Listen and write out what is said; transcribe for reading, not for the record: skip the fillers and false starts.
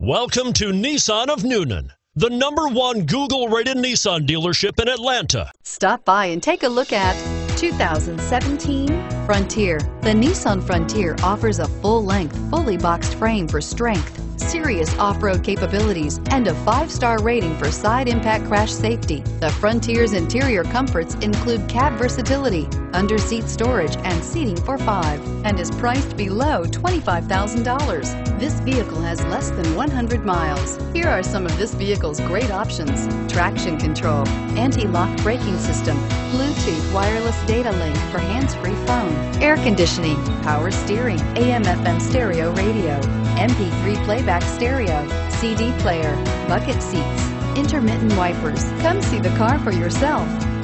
Welcome to Nissan of Newnan, the #1 Google-rated Nissan dealership in Atlanta. Stop by and take a look at 2017 Frontier. The Nissan Frontier offers a full-length, fully boxed frame for strength, serious off-road capabilities, and a 5-star rating for side impact crash safety. The Frontier's interior comforts include cab versatility, under-seat storage, and seating for 5, and is priced below $25,000. This vehicle has less than 100 miles. Here are some of this vehicle's great options: traction control, anti-lock braking system, Bluetooth wireless data link for hands-free phone, air conditioning, power steering, AM/FM stereo radio, MP3 playback stereo, CD player, bucket seats, intermittent wipers. Come see the car for yourself.